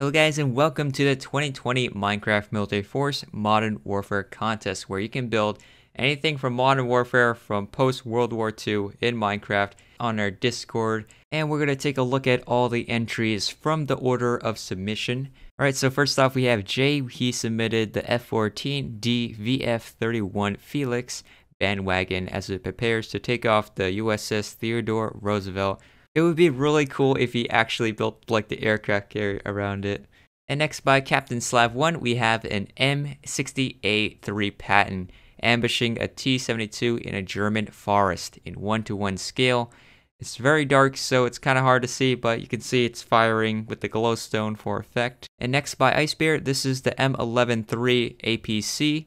Hello guys, and welcome to the 2020 Minecraft Military Force Modern Warfare Contest, where you can build anything from Modern Warfare from post-World War II in Minecraft on our Discord. And we're going to take a look at all the entries from the order of submission. Alright, so first off we have Jay. He submitted the F-14D VF-31 Felix bandwagon as it prepares to take off the USS Theodore Roosevelt. It would be really cool if he actually built like the aircraft carrier around it. And next, by Captain Slav1, we have an M60A3 Patton ambushing a T-72 in a German forest in 1-to-1 scale. It's very dark, so it's kind of hard to see, but you can see it's firing with the glowstone for effect. And next, by Icebear, this is the M113 APC.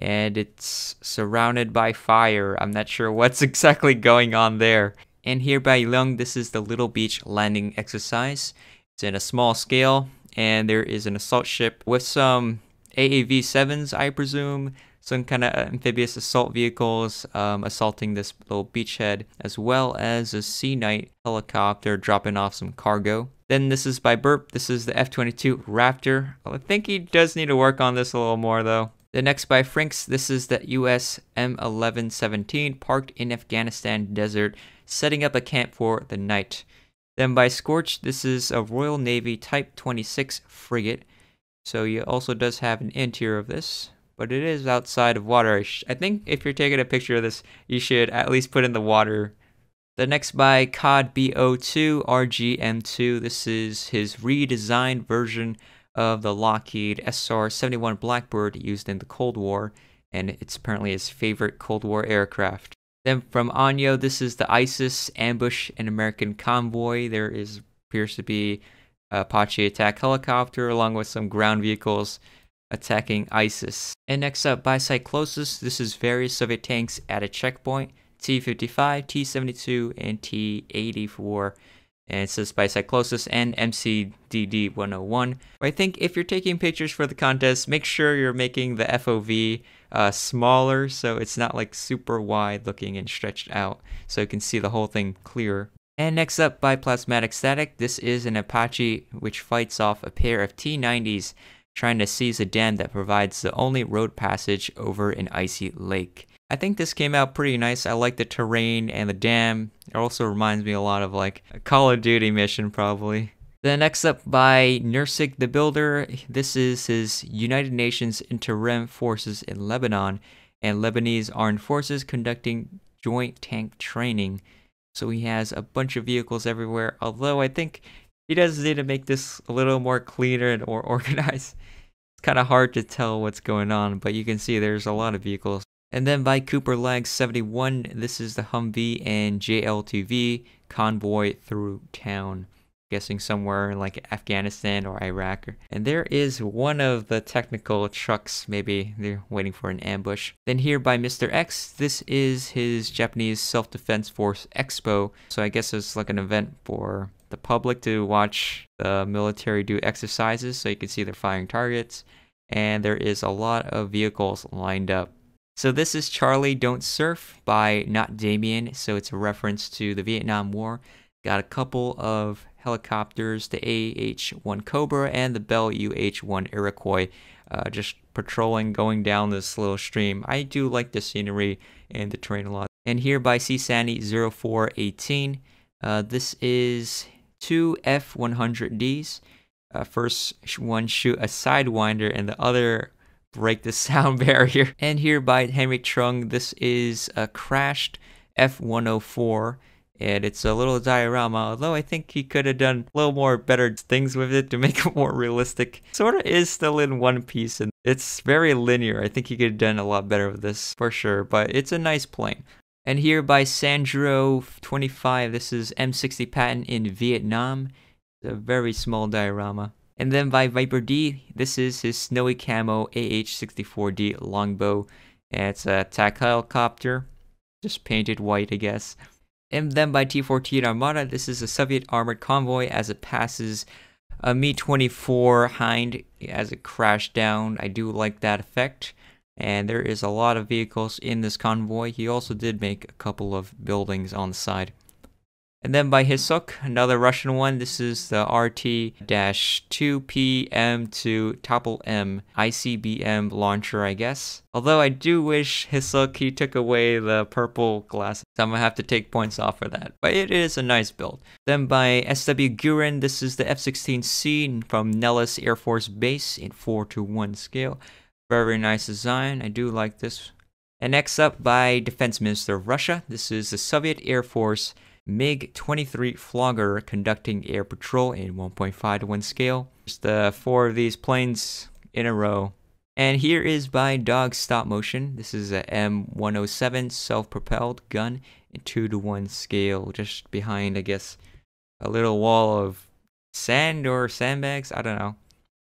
And it's surrounded by fire. I'm not sure what's exactly going on there. And here by Lung, this is the Little Beach landing exercise. It's in a small scale, and there is an assault ship with some AAV-7s, I presume, some kind of amphibious assault vehicles assaulting this little beachhead, as well as a Sea Knight helicopter dropping off some cargo. Then this is by Burp. This is the F-22 Raptor. I think he does need to work on this a little more, though. The next by Frinks, this is the US M1117 parked in Afghanistan desert, setting up a camp for the night. Then by Scorch, this is a Royal Navy Type 26 frigate. So it also does have an interior of this, but it is outside of water. I think if you're taking a picture of this, you should at least put in the water. The next by CodBO2 RGM2, this is his redesigned version of the Lockheed SR-71 Blackbird used in the Cold War, and it's apparently his favorite Cold War aircraft. Then from Anyo, this is the ISIS ambush an American convoy. There appears to be an Apache attack helicopter along with some ground vehicles attacking ISIS. And next up by Cyclosis, this is various Soviet tanks at a checkpoint, T-55, T-72, and T-84. And it says by Cyclosis and MCDD 101. I think if you're taking pictures for the contest, make sure you're making the FOV smaller so it's not like super wide looking and stretched out, so you can see the whole thing clearer. And next up by Plasmatic Static, this is an Apache which fights off a pair of T-90s trying to seize a dam that provides the only road passage over an icy lake. I think this came out pretty nice. I like the terrain and the dam. It also reminds me a lot of like a Call of Duty mission probably. Then next up by Nursik the Builder. This is his United Nations Interim Forces in Lebanon and Lebanese Armed Forces conducting joint tank training. So he has a bunch of vehicles everywhere, although I think he does need to make this a little more cleaner and more organized. It's kind of hard to tell what's going on, but you can see there's a lot of vehicles. And then by CooperLag71, this is the Humvee and JLTV convoy through town. Guessing somewhere in like Afghanistan or Iraq. And there is one of the technical trucks, maybe they're waiting for an ambush. Then here by Mr. X, this is his Japanese Self-Defense Force Expo. So I guess it's like an event for the public to watch the military do exercises, so you can see they're firing targets. And there is a lot of vehicles lined up. So this is Charlie Don't Surf by Not Damien, so it's a reference to the Vietnam War. Got a couple of helicopters, the AH-1 Cobra and the Bell UH-1 Iroquois, just patrolling, going down this little stream. I do like the scenery and the terrain a lot. And here by CSanny0418, this is two F-100Ds. First one shoot a Sidewinder and the other break the sound barrier. And here by Henry Trung, this is a crashed F-104, and it's a little diorama, although I think he could have done a little more better things with it to make it more realistic. Sort of is still in one piece, and it's very linear. I think he could have done a lot better with this for sure, but it's a nice plane. And here by Sandro25, this is M60 Patton in Vietnam. It's a very small diorama. And then by Viper D, this is his snowy camo AH-64D longbow, and it's a attack helicopter, just painted white I guess. And then by T-14 Armada, this is a Soviet armored convoy as it passes a Mi-24 Hind as it crashed down. I do like that effect, and there is a lot of vehicles in this convoy. He also did make a couple of buildings on the side. And then by Hisok, another Russian one. This is the RT-2PM2 Topol-M ICBM launcher, I guess. Although I do wish Hisok, he took away the purple glasses. So I'm gonna have to take points off for that. But it is a nice build. Then by SW Gurin, this is the F-16C from Nellis Air Force Base in 4:1 scale. Very nice design. I do like this. And next up by Defense Minister of Russia, this is the Soviet Air Force MiG-23 Flogger conducting air patrol in 1.5:1 scale. Just the four of these planes in a row. And here is by Dog Stop Motion. This is a M107 self-propelled gun in 2:1 scale, just behind, I guess, a little wall of sand or sandbags, I don't know.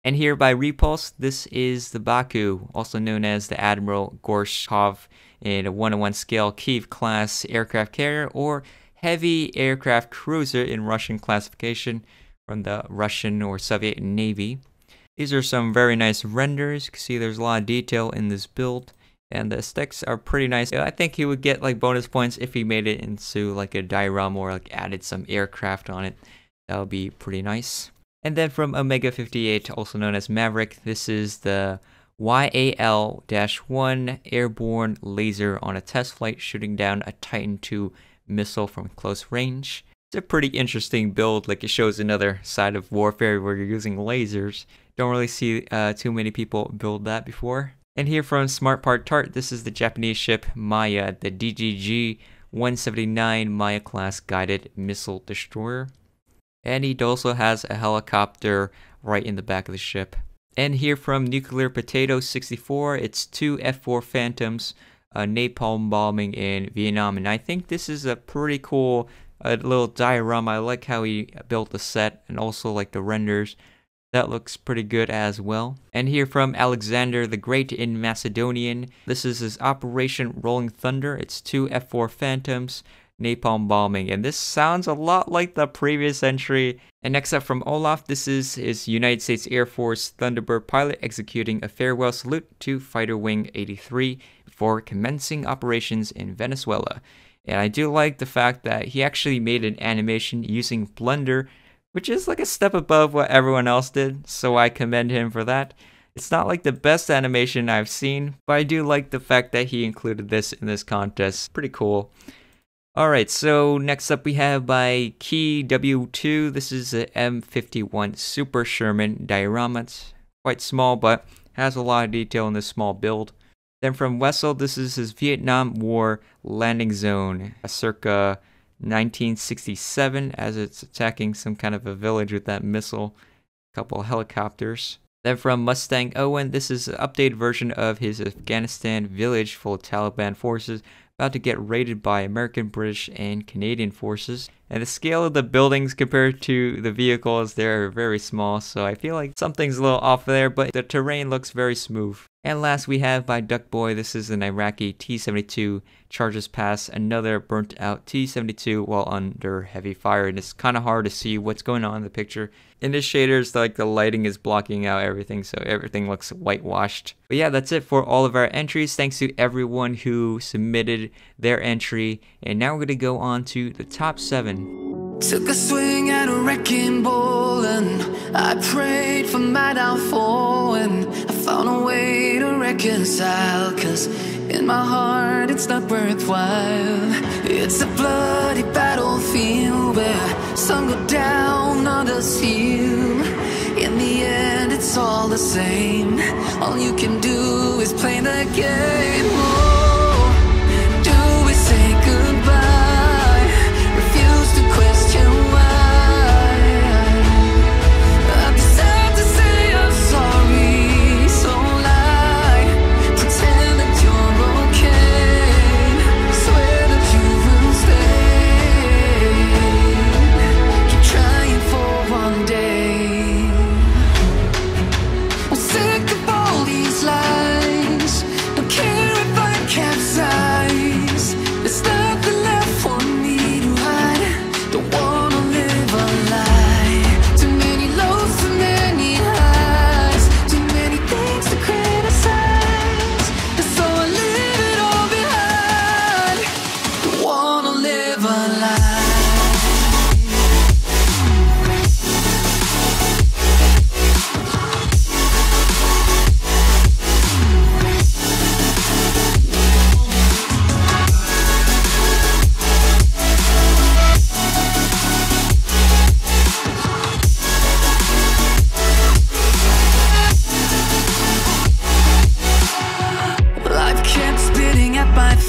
And here by Repulse, this is the Baku, also known as the Admiral Gorshkov, in a 1:1 scale Kiev-class aircraft carrier or heavy aircraft cruiser in Russian classification from the Russian or Soviet Navy. These are some very nice renders. You can see there's a lot of detail in this build, and the sticks are pretty nice. I think he would get like bonus points if he made it into like a diorama or like added some aircraft on it. That would be pretty nice. And then from Omega 58, also known as Maverick, this is the YAL-1 airborne laser on a test flight shooting down a Titan II missile from close range. It's a pretty interesting build. Like, it shows another side of warfare where you're using lasers. Don't really see too many people build that before. And here from Smart Part Tart, this is the Japanese ship Maya, the DDG-179 Maya class guided missile destroyer. And he also has a helicopter right in the back of the ship. And here from Nuclear Potato 64, it's two F4 Phantoms napalm bombing in Vietnam, and I think this is a pretty cool little diorama. I like how he built the set, and also like the renders. That looks pretty good as well. And here from Alexander the Great in Macedonian, this is his Operation Rolling Thunder. It's two F4 Phantoms napalm bombing, and this sounds a lot like the previous entry. And next up from Olaf, this is his United States Air Force Thunderbird pilot executing a farewell salute to Fighter Wing 83 for commencing operations in Venezuela. And I do like the fact that he actually made an animation using Blender, which is like a step above what everyone else did, so I commend him for that. It's not like the best animation I've seen, but I do like the fact that he included this in this contest. Pretty cool. Alright, so next up we have by Key W2. This is the M51 Super Sherman diorama. It's quite small, but has a lot of detail in this small build. Then from Wessel, this is his Vietnam War landing zone, circa 1967, as it's attacking some kind of a village with that missile, a couple of helicopters. Then from Mustang Owen, this is an updated version of his Afghanistan village full of Taliban forces, about to get raided by American, British, and Canadian forces. And the scale of the buildings compared to the vehicles, they're very small, so I feel like something's a little off there, but the terrain looks very smooth. And last we have by Duckboy, this is an Iraqi T-72 charges past another burnt out T-72 while under heavy fire, and it's kind of hard to see what's going on in the picture. In the shaders, like the lighting is blocking out everything, so everything looks whitewashed. But yeah, that's it for all of our entries. Thanks to everyone who submitted their entry, and now we're going to go on to the top 7. Took a swing at a wrecking ball and I prayed for my downfall, and I found a way to reconcile, cause in my heart it's not worthwhile. It's a bloody battlefield where some go down, others heal. In the end it's all the same, all you can do is play the game. Oh, do we say goodbye?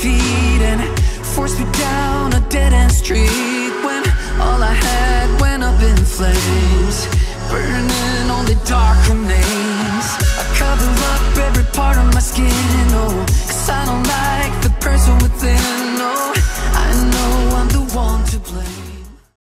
feet and forced me down a dead-end street when all I had went up in flames, burning on the dark.